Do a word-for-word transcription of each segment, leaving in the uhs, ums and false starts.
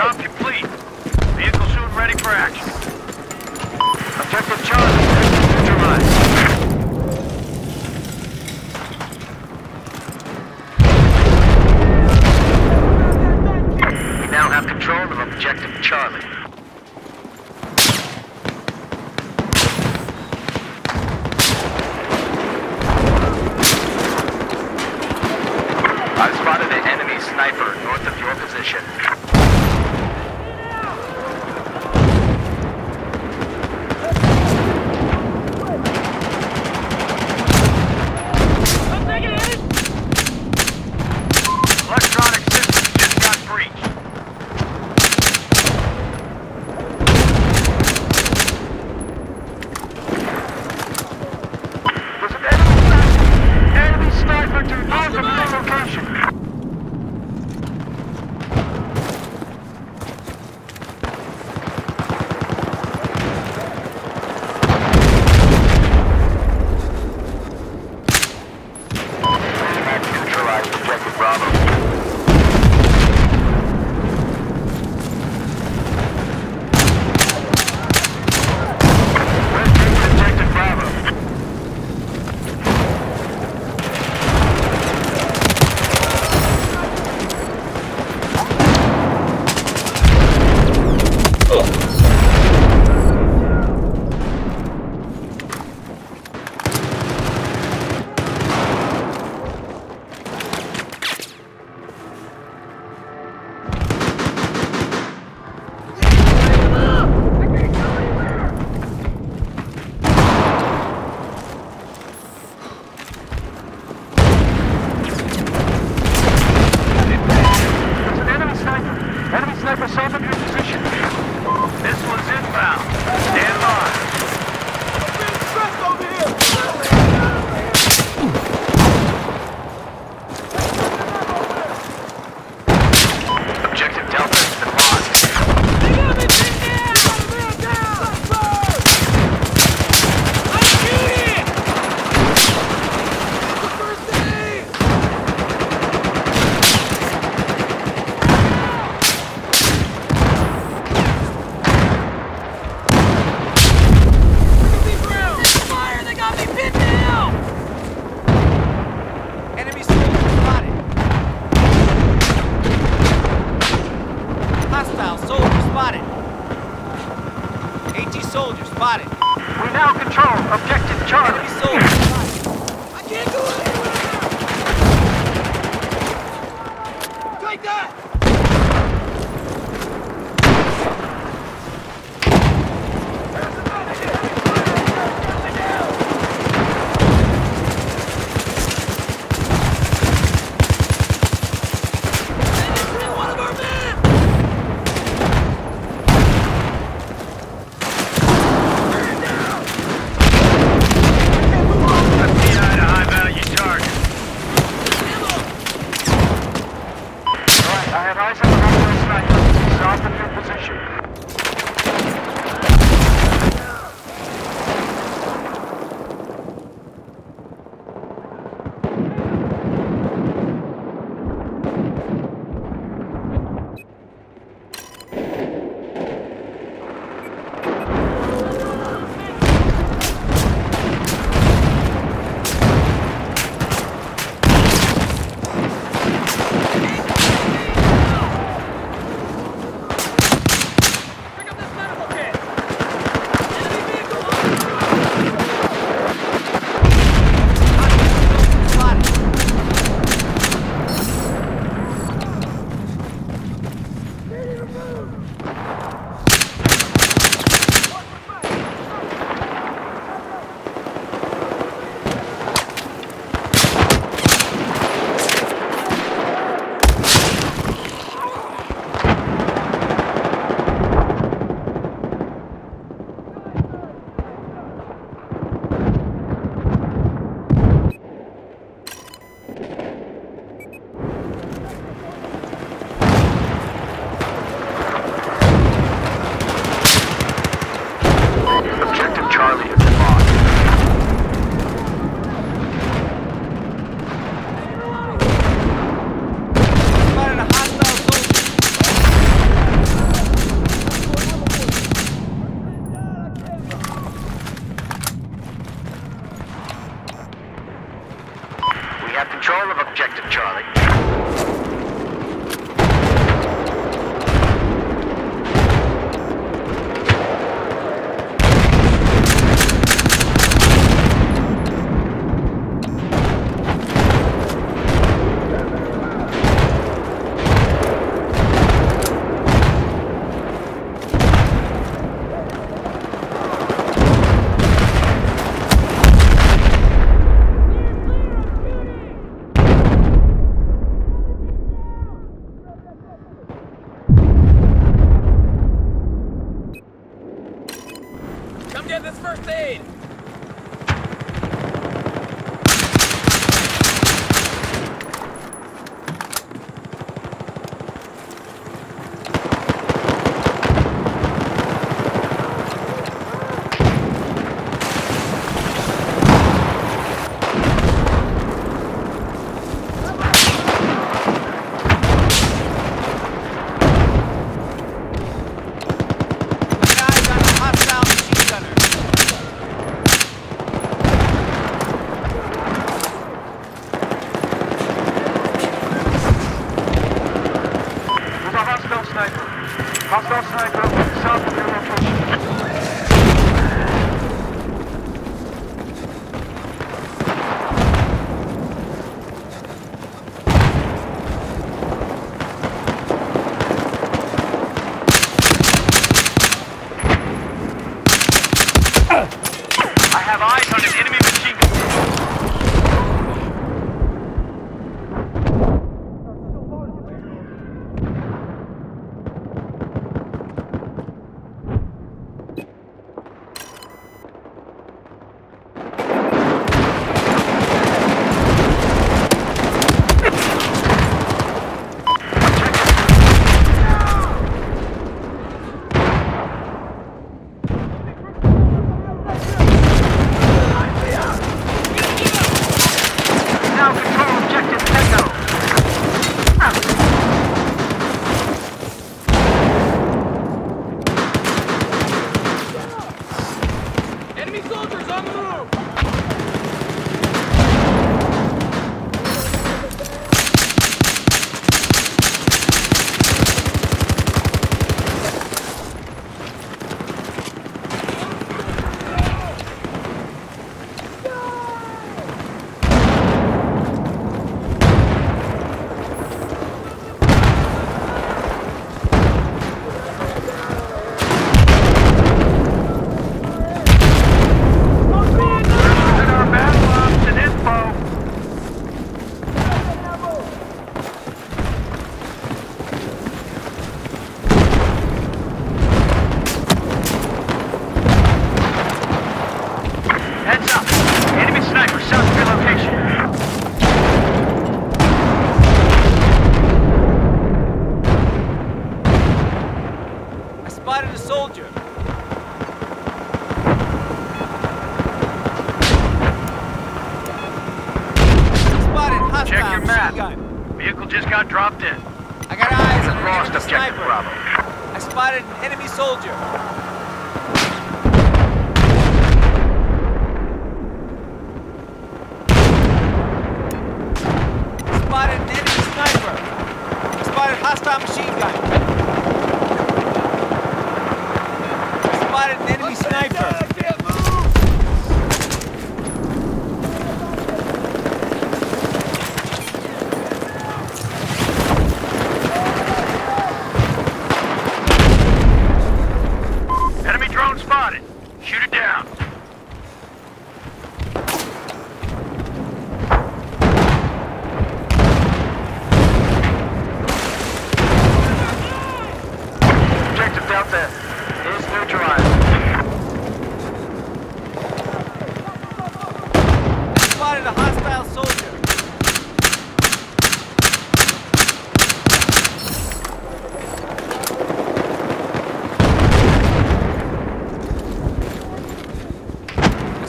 Drop complete. Vehicle soon ready for action. Objective Charlie neutralized. Control of objective Charlie. I've spotted an enemy sniper north of your position. That's first aid! Hostile sniper south of your location. I have eyes on an enemy machine gun. Spotted a soldier. Spotted hostile. Check your map. Gun. Vehicle just got dropped in. I got eyes on lost objective sniper. Bravo. I spotted an enemy soldier. Spotted an enemy sniper. I spotted hostile machine gun. An enemy sniper. I can't move. Enemy drone spotted. Shoot it down. Objective Delta is neutralized. A hostile soldier. I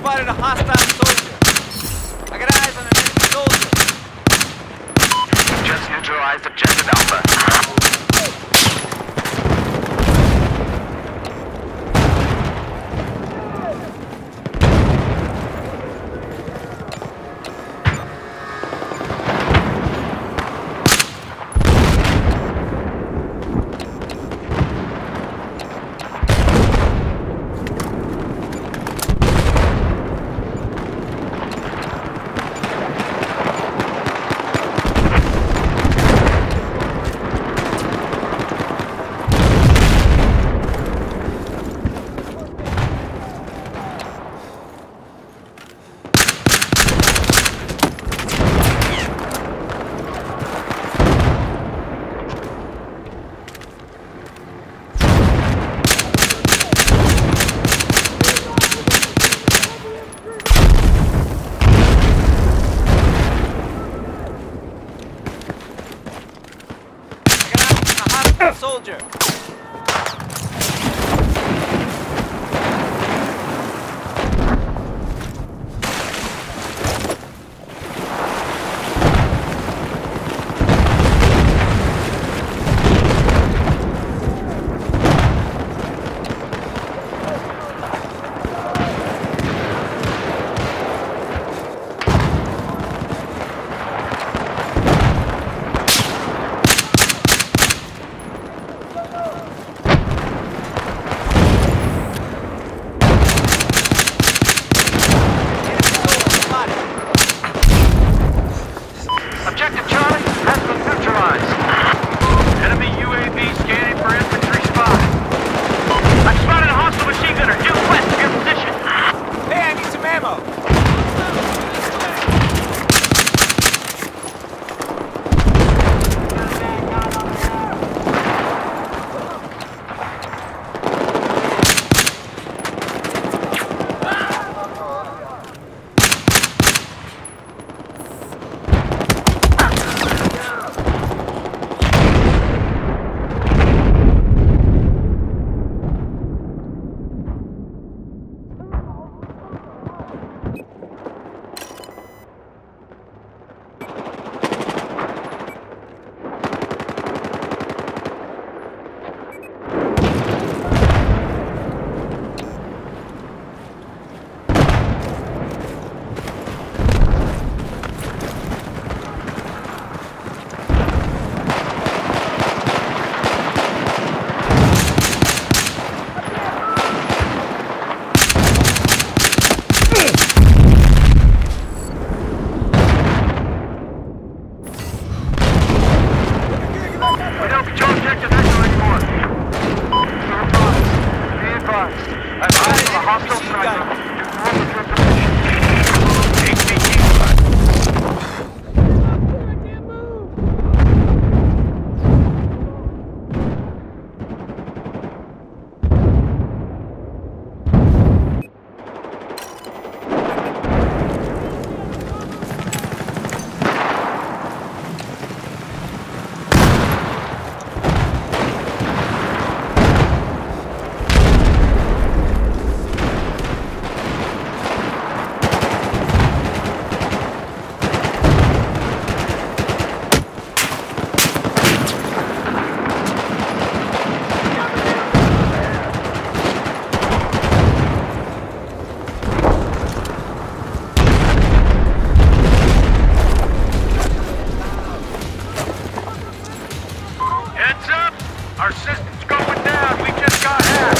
spotted a hostile soldier. I got eyes on an enemy soldier. Just neutralized objective Alpha. soldier. Our system's going down. We just got out.